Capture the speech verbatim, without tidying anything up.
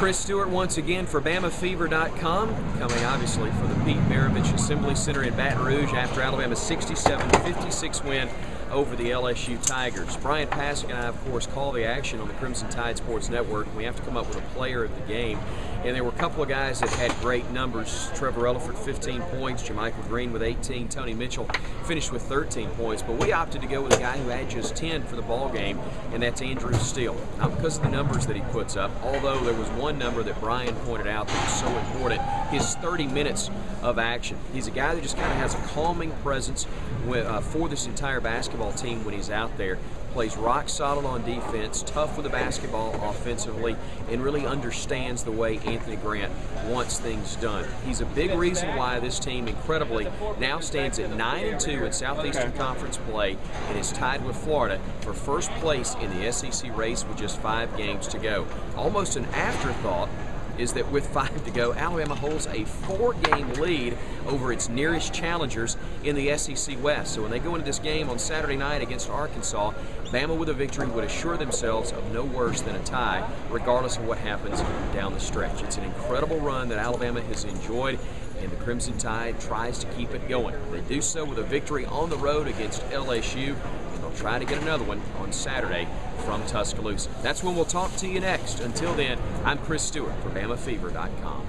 Chris Stewart once again for Bama Fever dot com, coming obviously from the Pete Maravich Assembly Center in Baton Rouge after Alabama's sixty-seven fifty-six win over the L S U Tigers. Brian Pasik and I, of course, call the action on the Crimson Tide Sports Network. We have to come up with a player of the game. And there were a couple of guys that had great numbers. Trevor Elliford, fifteen points. Jermichael Green with eighteen. Tony Mitchell finished with thirteen points. But we opted to go with a guy who had just ten for the ball game, and that's Andrew Steele. Not because of the numbers that he puts up, although there was one number that Brian pointed out that was so important, his thirty minutes of action. He's a guy that just kind of has a calming presence with, uh, for this entire basketball team when he's out there. Plays rock solid on defense, tough with the basketball offensively, and really understands the way Anthony Grant wants things done. He's a big reason why this team, incredibly, now stands at nine and two in Southeastern Conference play and is tied with Florida for first place in the S E C race with just five games to go. Almost an afterthought is that with five to go, Alabama holds a four-game lead over its nearest challengers in the S E C West. So when they go into this game on Saturday night against Arkansas, Bama with a victory would assure themselves of no worse than a tie, regardless of what happens down the stretch. It's an incredible run that Alabama has enjoyed, and the Crimson Tide tries to keep it going. They do so with a victory on the road against L S U, and they'll try to get another one on Saturday from Tuscaloosa. That's when we'll talk to you next. Until then, I'm Chris Stewart for Bama Fever dot com.